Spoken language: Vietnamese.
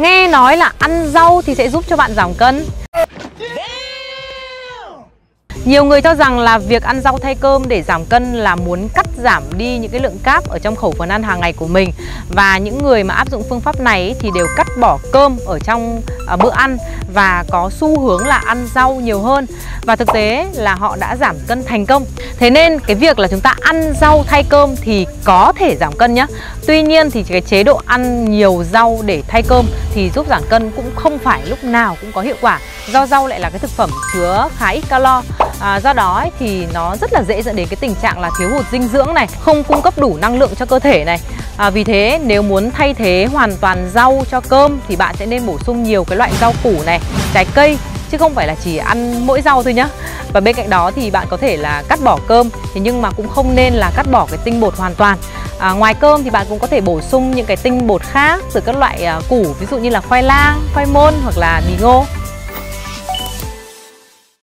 Nghe nói là ăn rau thì sẽ giúp cho bạn giảm cân. Nhiều người cho rằng là việc ăn rau thay cơm để giảm cân là muốn cắt giảm đi những cái lượng cáp ở trong khẩu phần ăn hàng ngày của mình. Và những người mà áp dụng phương pháp này thì đều cắt bỏ cơm ở trong bữa ăn và có xu hướng là ăn rau nhiều hơn. Và thực tế là họ đã giảm cân thành công. Thế nên cái việc là chúng ta ăn rau thay cơm thì có thể giảm cân nhé. Tuy nhiên thì cái chế độ ăn nhiều rau để thay cơm thì giúp giảm cân cũng không phải lúc nào cũng có hiệu quả. Do rau lại là cái thực phẩm chứa khá ít calo. Do đó ấy, thì nó rất là dễ dẫn đến cái tình trạng là thiếu hụt dinh dưỡng này, không cung cấp đủ năng lượng cho cơ thể này. Vì thế nếu muốn thay thế hoàn toàn rau cho cơm thì bạn sẽ nên bổ sung nhiều cái loại rau củ này, trái cây, chứ không phải là chỉ ăn mỗi rau thôi nhá. Và bên cạnh đó thì bạn có thể là cắt bỏ cơm, thế nhưng mà cũng không nên là cắt bỏ cái tinh bột hoàn toàn. Ngoài cơm thì bạn cũng có thể bổ sung những cái tinh bột khác từ các loại củ, ví dụ như là khoai lang, khoai môn hoặc là bí ngô.